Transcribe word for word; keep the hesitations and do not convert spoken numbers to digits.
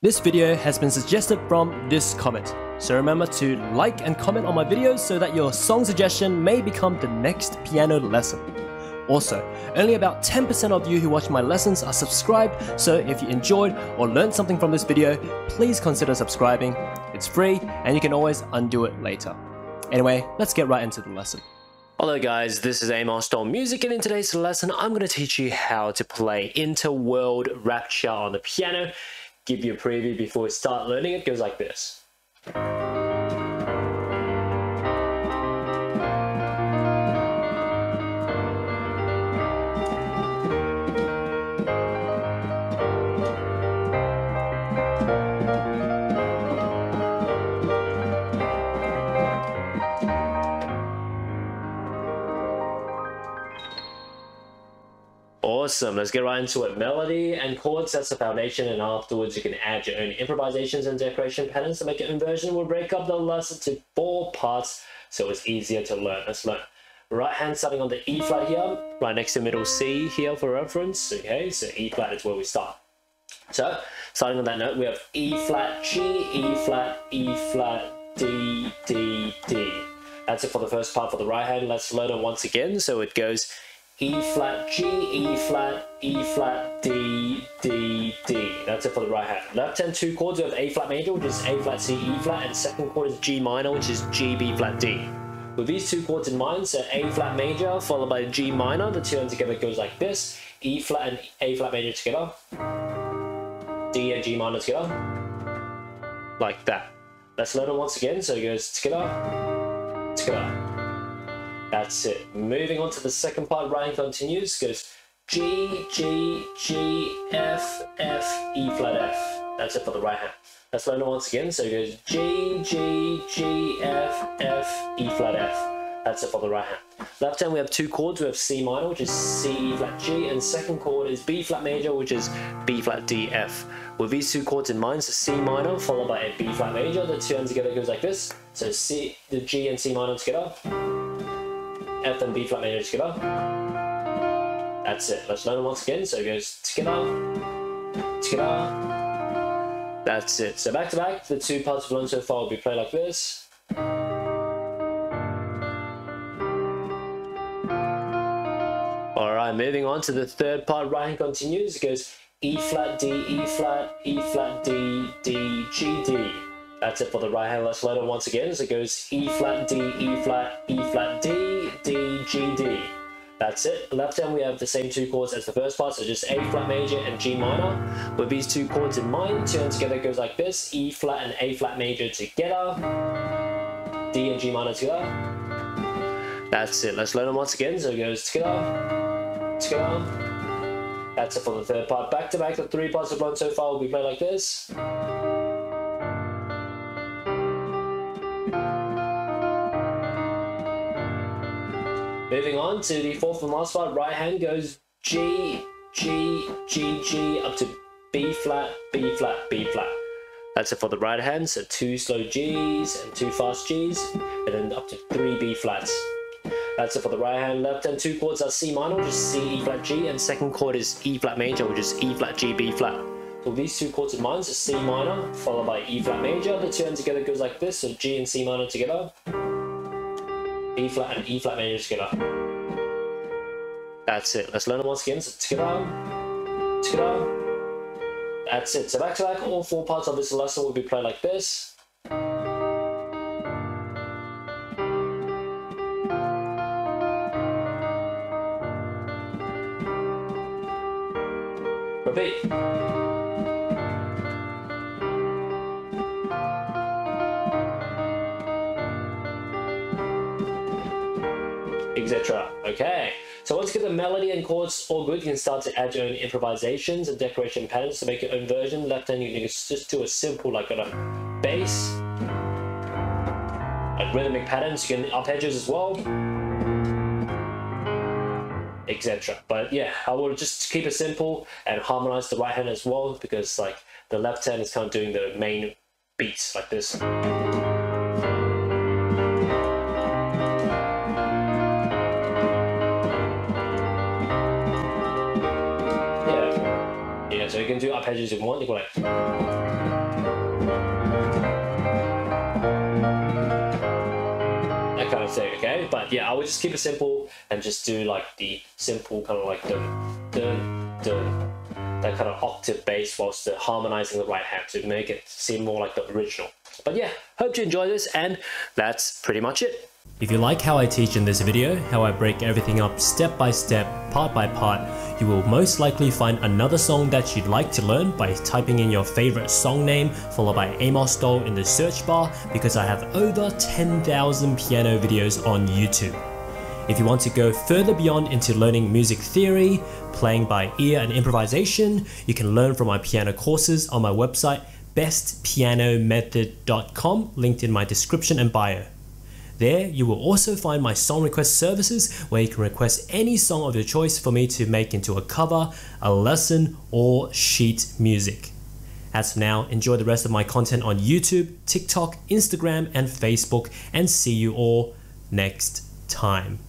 This video has been suggested from this comment, so remember to like and comment on my videos so that your song suggestion may become the next piano lesson. Also, only about ten percent of you who watch my lessons are subscribed, so if you enjoyed or learned something from this video, please consider subscribing. It's free and you can always undo it later. Anyway, let's get right into the lesson. Hello guys, this is Amosdoll Music, and in today's lesson I'm going to teach you how to play Interworld Rapture on the piano. Give you a preview before we start learning. It goes like this. Awesome, let's get right into it. Melody and chord sets the foundation, and afterwards you can add your own improvisations and decoration patterns to make your own version. We'll break up the lesson to four parts so it's easier to learn. Let's learn. Right hand starting on the E flat here, right next to middle C here for reference. Okay, so E flat is where we start. So starting on that note, we have E flat, G, E flat, E flat, D, D, D. That's it for the first part for the right hand. Let's learn it once again. So it goes E flat, G, E flat, E flat, D, D, D. That's it for the right hand. Left hand two chords, we have A flat major, which is A flat, C, E flat, and second chord is G minor, which is G, B flat, D. With these two chords in mind, so A flat major followed by G minor, the two ends together goes like this: E flat and A flat major together, D and G minor together, like that. Let's learn it once again. So it goes together, together. That's it. Moving on to the second part, right hand continues, goes G, G, G, F, F, E flat, F. That's it for the right hand. Let's learn it once again. So it goes G, G, G, F, F, E flat, F. That's it for the right hand. Left hand we have two chords. We have C minor, which is C, E flat, G, and second chord is B flat major, which is B flat, D, F. With these two chords in mind, so C minor followed by a B flat major, the two ends together goes like this. So C, the G and C minor together, F and B flat major together. That's it. Let's learn it once again. So it goes together, together. That's it. So back to back, the two parts we've learned so far will be played like this. Alright, moving on to the third part, right hand continues. It goes E flat, D, E flat, E flat, D, D, G, D. That's it for the right hand. Let's learn it once again. So it goes E flat, D, E flat, E flat, D, D, G, D. That's it. Left hand we have the same two chords as the first part, so just A flat major and G minor. With these two chords in mind, two together goes like this: E flat and A flat major together, D and G minor together. That's it. Let's learn it once again. So it goes together, together. That's it for the third part. Back to back, the three parts we've learned so far will be played like this. Moving on to the fourth and last part, right hand goes G, G, G, G, up to B flat, B flat, B flat. That's it for the right hand, so two slow Gs and two fast Gs, and then up to three B flats. That's it for the right hand. Left hand two chords are C minor, which is C, E flat, G, and second chord is E flat major, which is E flat, G, B flat. So these two chords in mind, so C minor followed by E flat major, the two ends together goes like this, so G and C minor together, E flat and E flat major together. That's it. Let's learn it once again. So together, together. That's it. So back to back, all four parts of this lesson will be played like this. Repeat. Etc. Okay, so once you get the melody and chords all good, you can start to add your own improvisations and decoration patterns to make your own version. Left hand, you can just do a simple, like on a bass, like rhythmic patterns. You can arpeggios as well, et cetera. But yeah, I will just keep it simple and harmonize the right hand as well, because like the left hand is kind of doing the main beats like this. So you can do arpeggios if you want, you go like... like, yeah, I would just keep it simple and just do like the simple kind of like dun, dun, dun, that kind of octave bass whilst the harmonizing the right hand to make it seem more like the original. But yeah, hope you enjoy this, and that's pretty much it. If you like how I teach in this video, how I break everything up step by step, part by part, you will most likely find another song that you'd like to learn by typing in your favorite song name followed by Amosdoll in the search bar, because I have over ten thousand piano videos on YouTube. If you want to go further beyond into learning music theory, playing by ear and improvisation, you can learn from my piano courses on my website best piano method dot com, linked in my description and bio. There you will also find my song request services where you can request any song of your choice for me to make into a cover, a lesson, or sheet music. As for now, enjoy the rest of my content on YouTube, TikTok, Instagram, and Facebook, and see you all next time.